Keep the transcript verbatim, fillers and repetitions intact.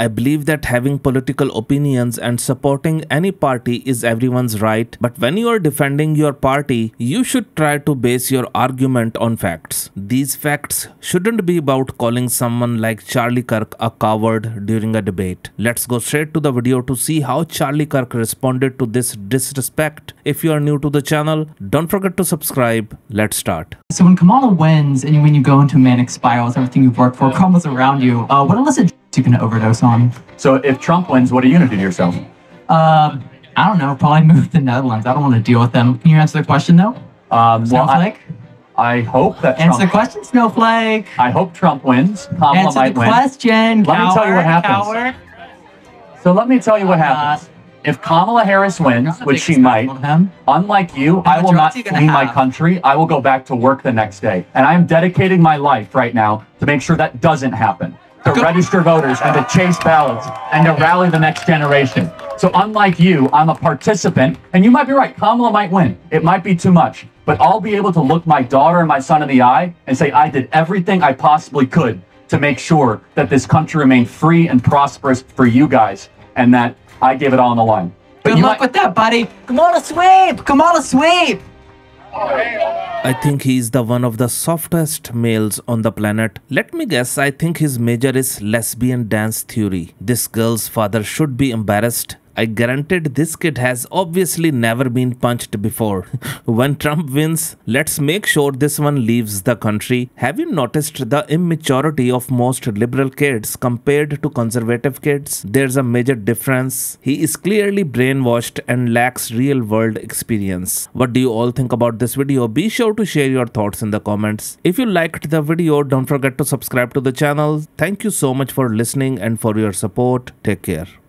I believe that having political opinions and supporting any party is everyone's right, but when you are defending your party, you should try to base your argument on facts. These facts shouldn't be about calling someone like Charlie Kirk a coward during a debate. Let's go straight to the video to see how Charlie Kirk responded to this disrespect. If you are new to the channel, don't forget to subscribe. Let's start. So when Kamala wins and when you go into manic spirals, everything you've worked for crumbles around you, uh, what illicit you can overdose on? So if Trump wins, what are you going to do to yourself? Uh, I don't know, probably move to the Netherlands. I don't want to deal with them. Can you answer the question though? Um, Snowflake? Well, I, I hope that Trump... Answer the question, Snowflake! I hope Trump wins. Kamala answer might the win. question, Let coward, me tell you what happens. Coward. So let me tell you what happens. Uh, If Kamala Harris wins, which she might, unlike you, I will not flee my country. I will go back to work the next day. And I am dedicating my life right now to make sure that doesn't happen. To register voters and to chase ballots and to rally the next generation. So unlike you, I'm a participant. And you might be right. Kamala might win. It might be too much. But I'll be able to look my daughter and my son in the eye and say, I did everything I possibly could to make sure that this country remained free and prosperous for you guys. And that I gave it all on the line. But Good luck with that, buddy. Kamala sweep! Kamala sweep! I think he is the one of the softest males on the planet. Let me guess, I think his major is lesbian dance theory. This girl's father should be embarrassed. I guaranteed this kid has obviously never been punched before. When Trump wins, let's make sure this one leaves the country. Have you noticed the immaturity of most liberal kids compared to conservative kids? There's a major difference. He is clearly brainwashed and lacks real-world experience. What do you all think about this video? Be sure to share your thoughts in the comments. If you liked the video, don't forget to subscribe to the channel. Thank you so much for listening and for your support. Take care.